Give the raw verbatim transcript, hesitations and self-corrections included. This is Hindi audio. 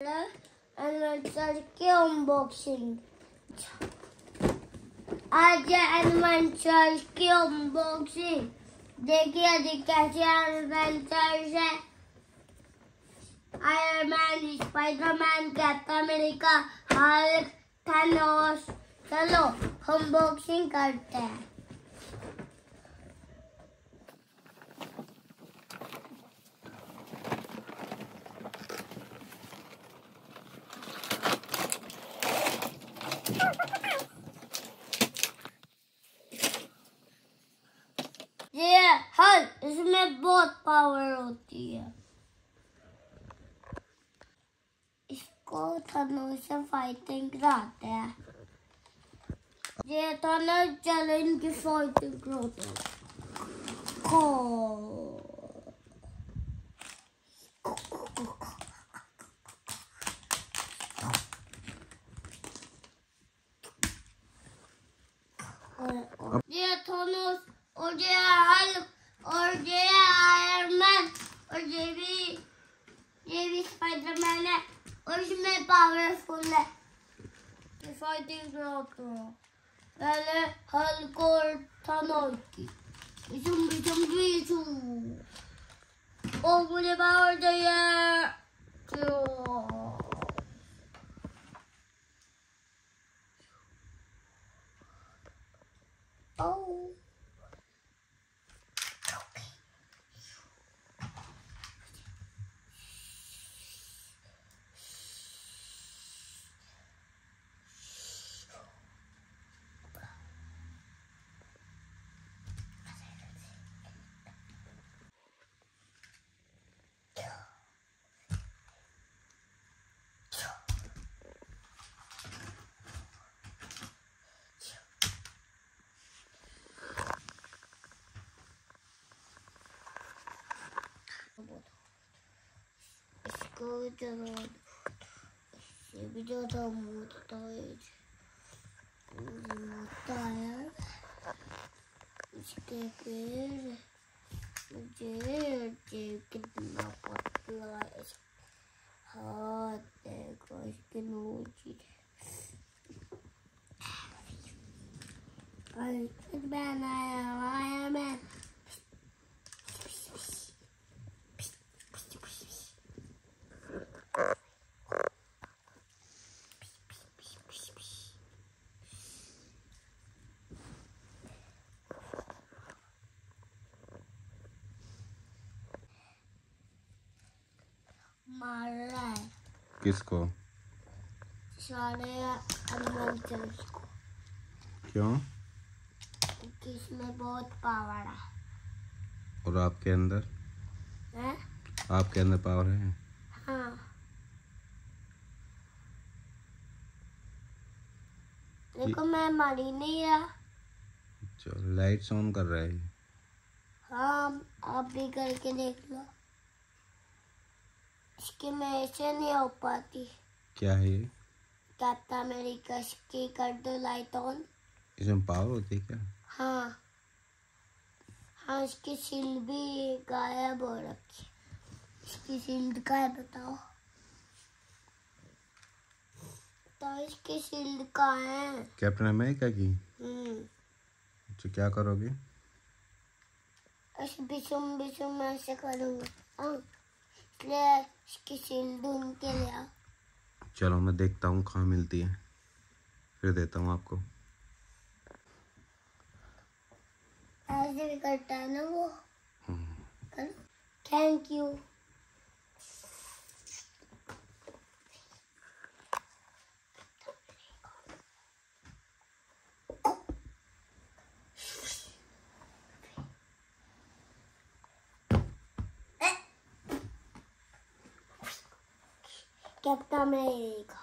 एनिमेंचर के अनबॉक्सिंग। आज एनिमेंचर की अनबॉक्सिंग देखिए। अधिक कैसे एनिमेंचर है Iron Man, Spiderman, Captain America, Hulk, Thanos. चलो हम बॉक्सिंग करते हैं। ये हल्क, इसमें बहुत पावर होती है। इसको थानोस से फाइटिंग कराते हैं। ये थानोस चैलेंज की फाइटिंग कराते हैं। खो ये थानोस और ये हल्क और ये आयरन मैन और ये भी ये भी स्पाइडरमैन है और इसमें पावरफुल है। ये फाइटिंग करते हैं पहले हल्क और थानोस की। चुम्बी चुम्बी चू ओ मुझे पावर चाहिए। Oh. Go to the video to montage. Montage. इसके फिर मुझे जेब कितना पतला है। हाँ देखो इसकी नोची है। और बनाया आया मैं मार रहा है किसको? सारे एनिमेंचर्स को। क्यों? क्योंकि इसमें बहुत पावर है। और आपके अंदर है? आपके अंदर पावर है? हाँ। देखो मैं मारी नहीं रहा। अच्छा लाइट्स ऑन कर रहा है। हाँ आप भी करके देख लो। इसकी मेरे से नहीं हो पाती। क्या है ये? कैप्टन अमेरिका की कर दो लाइट ऑन। इसमें पावर होती है क्या? हाँ हाँ इसकी शील्ड भी गायब हो रखी। इसकी शील्ड का है बताओ तो। इसकी शील्ड का है कैप्टन अमेरिका की। हम्म तो क्या करोगे? ऐसे बिचुम बिचुम ऐसे करूँगा। इसकी शील्ड ढूंढ के ले आओ। चलो मैं देखता हूँ कहाँ मिलती है, फिर देता हूँ आपको। ऐसे भी करता है ना वो। Thank you. Captain America.